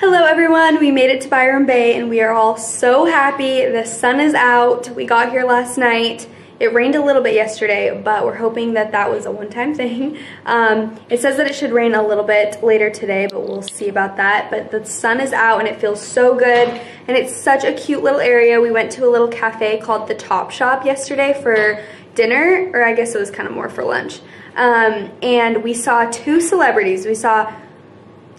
Hello everyone, we made it to Byron Bay and we are all so happy. The sun is out. We got here last night. It rained a little bit yesterday, but we're hoping that that was a one-time thing. It says that it should rain a little bit later today, but we'll see about that. But the sun is out and it feels so good. And it's such a cute little area. We went to a little cafe called the Top Shop yesterday for dinner, or I guess it was kind of more for lunch. And we saw two celebrities. We saw,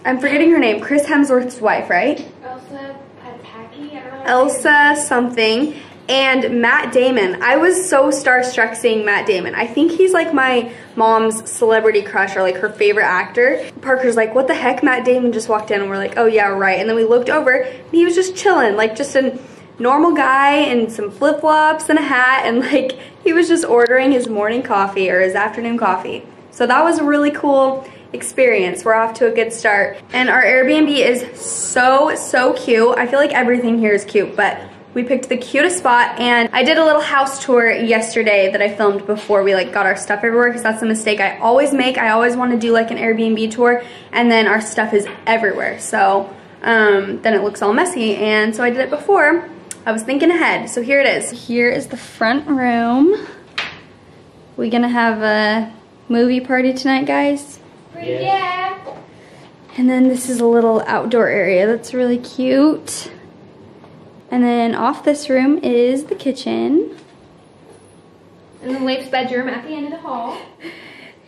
I'm forgetting her name, Chris Hemsworth's wife, right? Elsa Pataky, I don't know. Elsa something. And Matt Damon. I was so starstruck seeing Matt Damon. I think he's like my mom's celebrity crush or like her favorite actor. Parker's like, what the heck? Matt Damon just walked in and we're like, oh yeah, right. And then we looked over and he was just chilling, like just a normal guy in some flip-flops and a hat, and like he was just ordering his morning coffee or his afternoon coffee. So that was a really cool experience. We're off to a good start. And our Airbnb is so cute. I feel like everything here is cute, but we picked the cutest spot, and I did a little house tour yesterday that I filmed before we like got our stuff everywhere, because that's a mistake I always make. I always want to do like an Airbnb tour and then our stuff is everywhere. So then it looks all messy, and so I did it before. I was thinking ahead, so here it is. Here is the front room. We gonna have a movie party tonight, guys? Yeah. And then this is a little outdoor area that's really cute. And then off this room is the kitchen. And the Leif's bedroom at the end of the hall.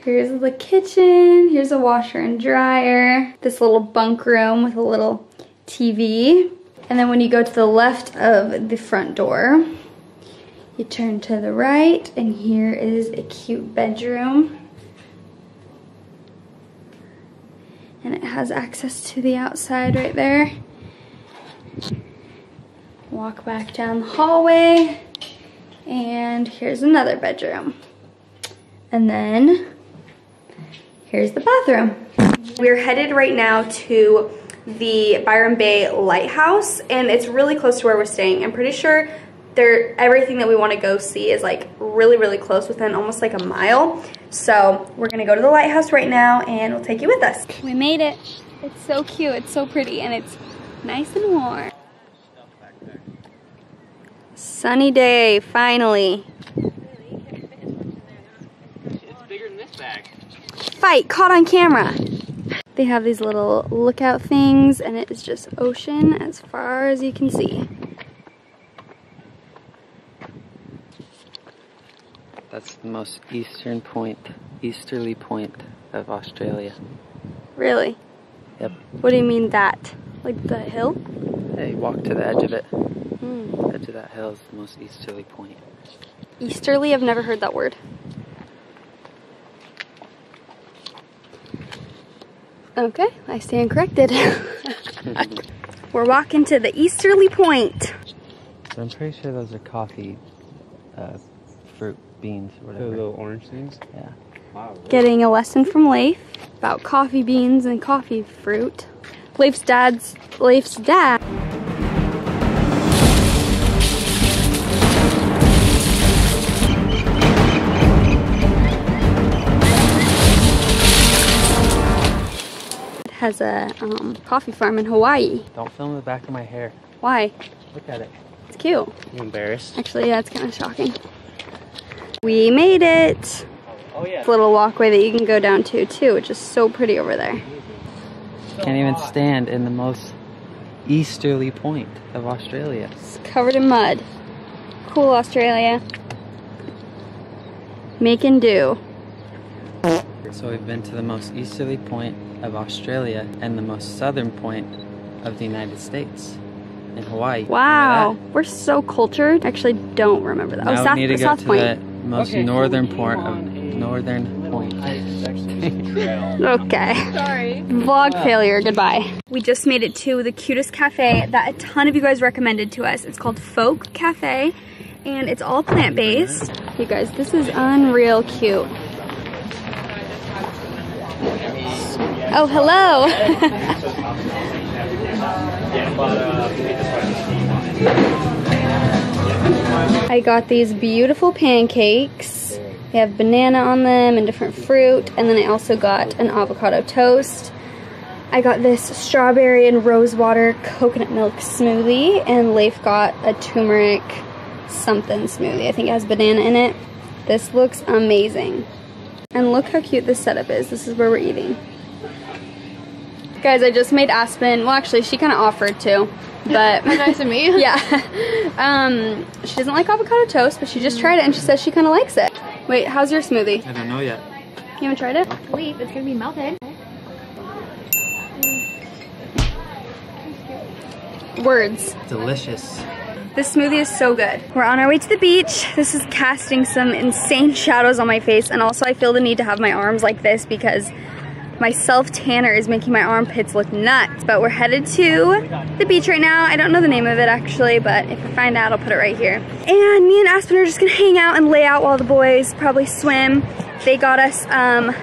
Here's the kitchen. Here's a washer and dryer. This little bunk room with a little TV. And then when you go to the left of the front door, you turn to the right, and here is a cute bedroom. And it has access to the outside right there. Walk back down the hallway, and here's another bedroom. And then here's the bathroom. We're headed right now to the Byron Bay Lighthouse, and it's really close to where we're staying. I'm pretty sure everything that we want to go see is like really close, within almost like a mile. So we're gonna go to the lighthouse right now, and we'll take you with us. We made it. It's so cute, it's so pretty, and it's nice and warm. Sunny day, finally. It's bigger than this bag. Fight, caught on camera. They have these little lookout things, and it is just ocean as far as you can see. That's the most easterly point of Australia. Really? Yep. What do you mean that? Like the hill? Yeah, you walk to the edge of it. The edge of that hill is the most easterly point. Easterly? I've never heard that word. Okay, I stand corrected. We're walking to the easterly point. So I'm pretty sure those are coffee, fruit, beans, or whatever. Those little orange things? Yeah. Wow. Getting a lesson from Leif about coffee beans and coffee fruit. Leif's dad. Has a coffee farm in Hawaii. Don't film the back of my hair. Why? Look at it. It's cute. I'm embarrassed. Actually, yeah, it's kind of shocking. We made it. Oh yeah. It's a little walkway that you can go down to too, which is so pretty over there. Can't even stand in the most easterly point of Australia. It's covered in mud. Cool, Australia. Make and do. So we've been to the most easterly point of Australia and the most southern point of the United States in Hawaii. Wow, we're so cultured. I actually don't remember that. Now oh, South, we need to go South to point. The most okay, northern so point of northern point. Okay. Sorry. Vlog failure. Goodbye. We just made it to the cutest cafe that a ton of you guys recommended to us. It's called Folk Cafe, and it's all plant-based. You guys, this is unreal cute. Oh, hello! I got these beautiful pancakes. They have banana on them and different fruit, and then I also got an avocado toast. I got this strawberry and rose water coconut milk smoothie, and Leif got a turmeric something smoothie. I think it has banana in it. This looks amazing. And look how cute this setup is. This is where we're eating. Guys, I just made Aspen, well actually she kind of offered to, but nice of me. Yeah. She doesn't like avocado toast, but she just tried it and she says she kind of likes it. Wait, how's your smoothie? I don't know yet. You haven't tried it? Leaf, it's gonna be melted. Words. Delicious. This smoothie is so good. We're on our way to the beach. This is casting some insane shadows on my face, and also I feel the need to have my arms like this because my self-tanner is making my armpits look nuts. But we're headed to the beach right now. I don't know the name of it actually, but if I find out, I'll put it right here. And me and Aspen are just gonna hang out and lay out while the boys probably swim. They got us,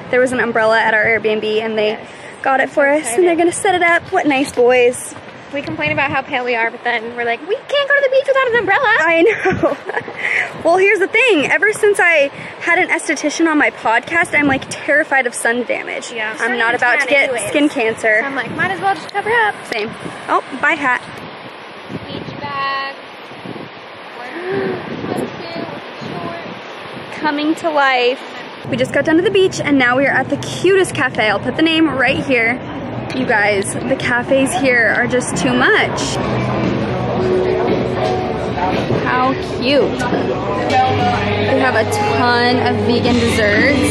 there was an umbrella at our Airbnb and they got it for us and they're gonna set it up. What nice boys. We complain about how pale we are, but then we're like, we can't go to the beach without an umbrella. I know. Well, here's the thing. Ever since I had an esthetician on my podcast, I'm like terrified of sun damage. Yeah. I'm not about to get skin cancer. So I'm like, might as well just cover up. Same. Oh, bye hat. Beach bag. Shorts. Coming to life. We just got down to the beach, and now we are at the cutest cafe. I'll put the name right here. You guys, the cafes here are just too much. How cute. They have a ton of vegan desserts.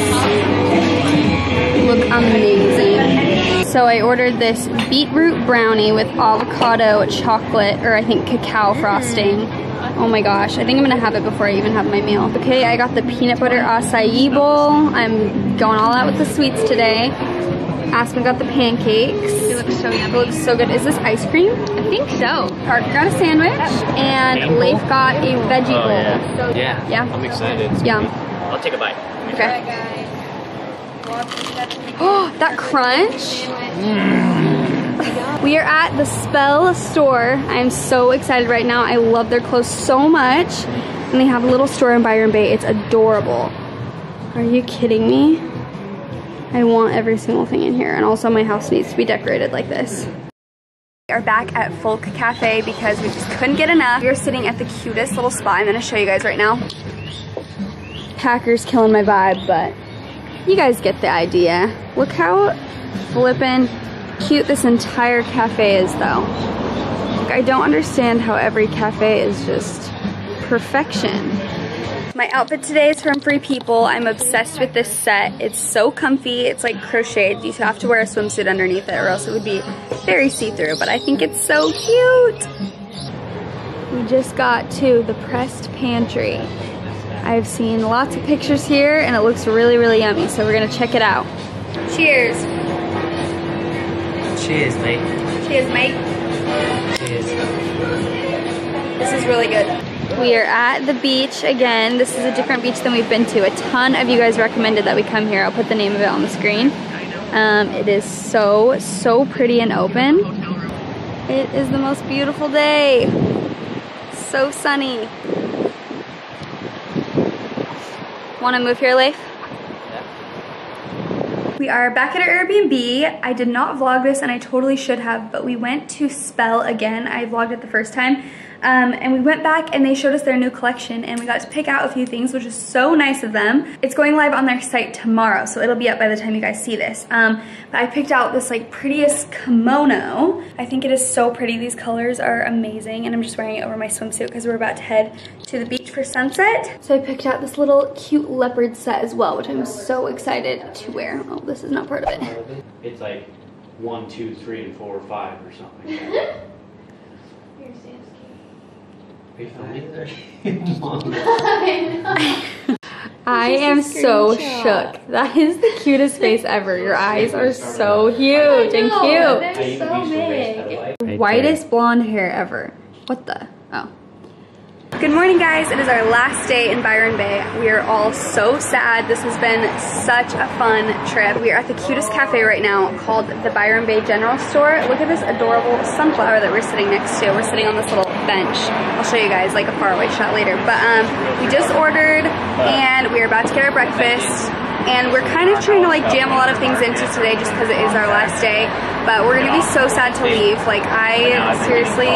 Look amazing. So I ordered this beetroot brownie with avocado chocolate, or I think cacao frosting. Oh my gosh, I think I'm gonna have it before I even have my meal. Okay, I got the peanut butter acai bowl. I'm going all out with the sweets today. Aspen got the pancakes. It looks so yummy. It looks so good. Is this ice cream? I think so. Parker got a sandwich, and Leif got a veggie bowl. Oh, yeah. Yeah. I'm excited. Yum. I'll take a bite. Okay. Oh, that crunch. We are at the Spell store. I'm so excited right now. I love their clothes so much. And they have a little store in Byron Bay. It's adorable. Are you kidding me? I want every single thing in here, and also my house needs to be decorated like this. We are back at Folk Cafe because we just couldn't get enough. We are sitting at the cutest little spot. I'm gonna show you guys right now. Hacker's killing my vibe, but you guys get the idea. Look how flippin' cute this entire cafe is though. Like, I don't understand how every cafe is just perfection. My outfit today is from Free People. I'm obsessed with this set. It's so comfy. It's like crocheted. You have to wear a swimsuit underneath it or else it would be very see-through, but I think it's so cute. We just got to the Pressed Pantry. I've seen lots of pictures here and it looks really, really yummy, so we're gonna check it out. Cheers. Cheers, mate. Cheers, mate. Cheers. This is really good. We are at the beach again. This is a different beach than we've been to. A ton of you guys recommended that we come here. I'll put the name of it on the screen. It is so, so pretty and open. It is the most beautiful day. So sunny. Want to move here, Leif? We are back at our Airbnb. I did not vlog this and I totally should have, but we went to Spell again. I vlogged it the first time. And we went back and they showed us their new collection and we got to pick out a few things, which is so nice of them. It's going live on their site tomorrow, so it'll be up by the time you guys see this. But I picked out this like prettiest kimono. I think it is so pretty. These colors are amazing and I'm just wearing it over my swimsuit because we're about to head to the beach for sunset. So I picked out this little cute leopard set as well, which I'm so excited to wear. Oh, this is not part of it. It's like 1, 2, 3, and 4, or 5 or something. I am so shook. That is the cutest face ever. Your eyes are so huge and cute. They're so big. Whitest blonde hair ever. What the? Oh. Good morning, guys. It is our last day in Byron Bay. We are all so sad. This has been such a fun trip. We are at the cutest cafe right now called the Byron Bay General Store. Look at this adorable sunflower that we're sitting next to. We're sitting on this little bench. I'll show you guys like a faraway shot later. But we just ordered and we are about to get our breakfast. and we're kind of trying to like jam a lot of things into today just because it is our last day, but we're gonna be so sad to leave. Like, I seriously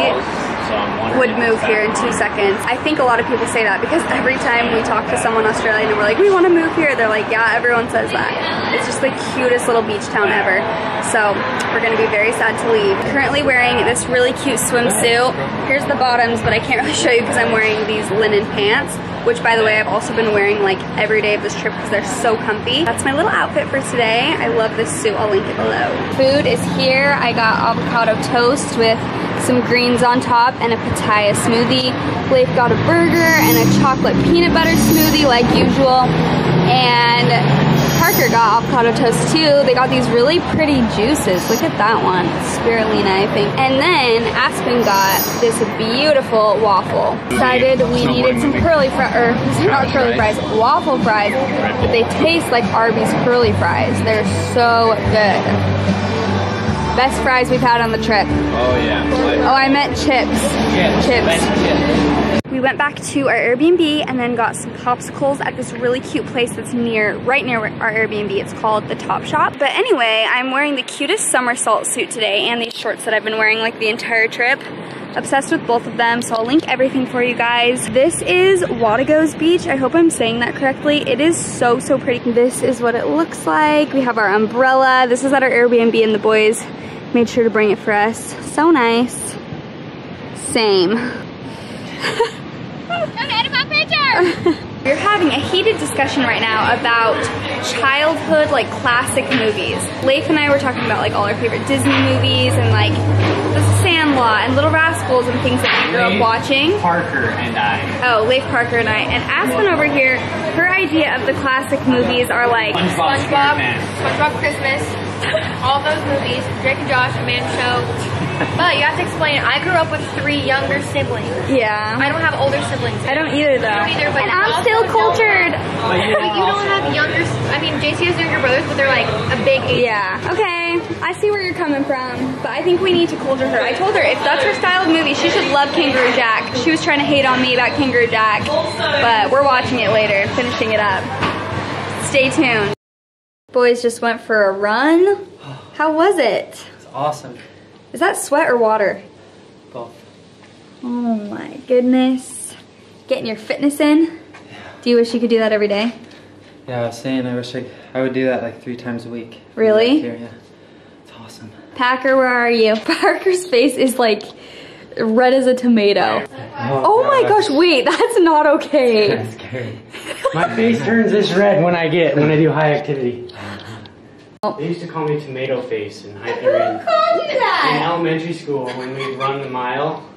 would move here in 2 seconds. I think a lot of people say that because every time we talk to someone Australian and we're like, we want to move here, they're like, yeah, everyone says that. It's just the cutest little beach town ever. So we're gonna be very sad to leave. Currently wearing this really cute swimsuit. Here's the bottoms, but I can't really show you because I'm wearing these linen pants, which by the way, I've also been wearing like every day of this trip because they're so comfy. That's my little outfit for today. I love this suit, I'll link it below. Food is here. I got avocado toast with some greens on top and a pitaya smoothie. Blake got a burger and a chocolate peanut butter smoothie like usual. And Parker got avocado toast too. They got these really pretty juices. Look at that one, spirulina I think. And then Aspen got this beautiful waffle. Decided we needed some curly fries, or not curly fries, waffle fries, but they taste like Arby's curly fries. They're so good. Best fries we've had on the trip. Oh yeah. Oh, I meant chips. Chips. We went back to our Airbnb and then got some popsicles at this really cute place that's near, right near our Airbnb. It's called the Top Shop. But anyway, I'm wearing the cutest somersault suit today and these shorts that I've been wearing like the entire trip. Obsessed with both of them, so I'll link everything for you guys. This is Watego's Beach. I hope I'm saying that correctly. It is so, so pretty. This is what it looks like. We have our umbrella. This is at our Airbnb and the boys made sure to bring it for us. So nice. Same. Don't edit my picture! We're having a heated discussion right now about childhood, like, classic movies. Leif and I were talking about, like, all our favorite Disney movies and, like, The Sandlot and Little Rascals and things that we grew up watching. Parker and I. Oh, Leif, Parker, and I. And Aspen over here, her idea of the classic movies are, like, SpongeBob Christmas. All those movies, Drake and Josh, and Man Show. But you have to explain it. I grew up with 3 younger siblings. Yeah. I don't have older siblings either. I don't either, though. I don't either, but and I'm still cultured. But you don't have younger, I mean, JC has younger brothers, but they're like a big age. Yeah. Okay. I see where you're coming from, but I think we need to culture her. I told her if that's her style of movie, she should love Kangaroo Jack. She was trying to hate on me about Kangaroo Jack, but we're watching it later and finishing it up. Stay tuned. Boys just went for a run. How was it? It's awesome. Is that sweat or water? Both. Oh my goodness. Getting your fitness in? Yeah. Do you wish you could do that every day? Yeah, I was saying I wish I would do that like 3 times a week. Really? Yeah. It's awesome. Packer, where are you? Parker's face is like red as a tomato. Oh my gosh, wait, that's not okay. That's scary. My face turns this red when I do high activity. They used to call me tomato face in high period. Who called you that? In elementary school, when we'd run the mile,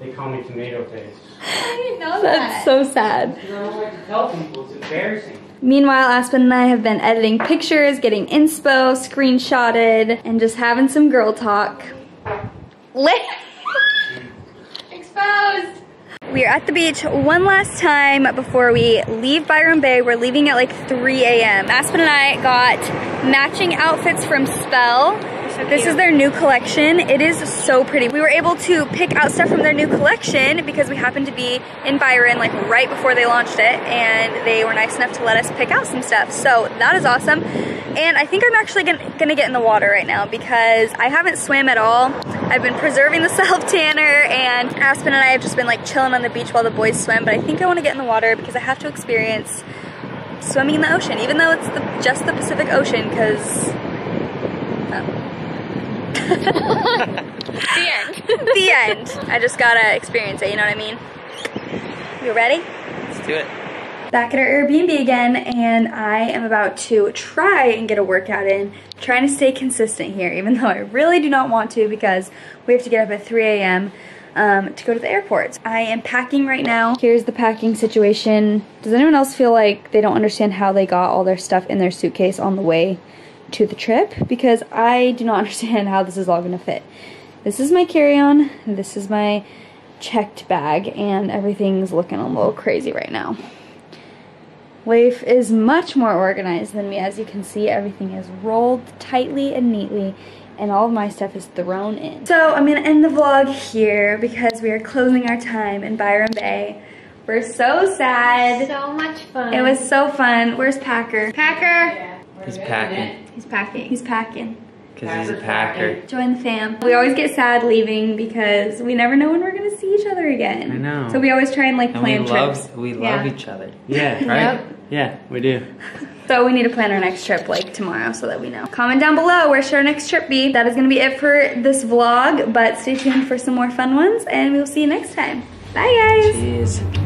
they call me tomato face. I didn't know that. That's so sad. I don't like to tell people, it's embarrassing. Meanwhile, Aspen and I have been editing pictures, getting inspo, screenshotted, and just having some girl talk. Exposed! We are at the beach one last time before we leave Byron Bay. We're leaving at like 3 a.m. Aspen and I got matching outfits from Spell. This is their new collection. It is so pretty. We were able to pick out stuff from their new collection because we happened to be in Byron like right before they launched it, and they were nice enough to let us pick out some stuff. So that is awesome. And I think I'm actually gonna get in the water right now because I haven't swam at all. I've been preserving the self-tanner, and Aspen and I have just been like chilling on the beach while the boys swim, but I think I wanna get in the water because I have to experience swimming in the ocean, even though it's just the Pacific Ocean, because the end. The end. I just gotta experience it, you know what I mean? You ready? Let's do it. Back at our Airbnb again, and I am about to try and get a workout in. I'm trying to stay consistent here, even though I really do not want to because we have to get up at 3 a.m. To go to the airport. I am packing right now. Here's the packing situation. Does anyone else feel like they don't understand how they got all their stuff in their suitcase on the way to the trip? Because I do not understand how this is all gonna fit. This is my carry-on, this is my checked bag, and everything's looking a little crazy right now. Leif is much more organized than me. As you can see, everything is rolled tightly and neatly, and all of my stuff is thrown in. So I'm gonna end the vlog here because we are closing our time in Byron Bay. We're so sad. So much fun. It was so fun. Where's Packer? Packer! Yeah, he's packing. He's packing. He's packing. Because he's a packer. Join the fam. We always get sad leaving because we never know when we're going to see each other again. I know. So we always try and like plan trips. We love each other. Yeah, right? Yep. Yeah, we do. So we need to plan our next trip like tomorrow so that we know. Comment down below where should our next trip be. That is going to be it for this vlog, but stay tuned for some more fun ones and we'll see you next time. Bye guys. Cheers.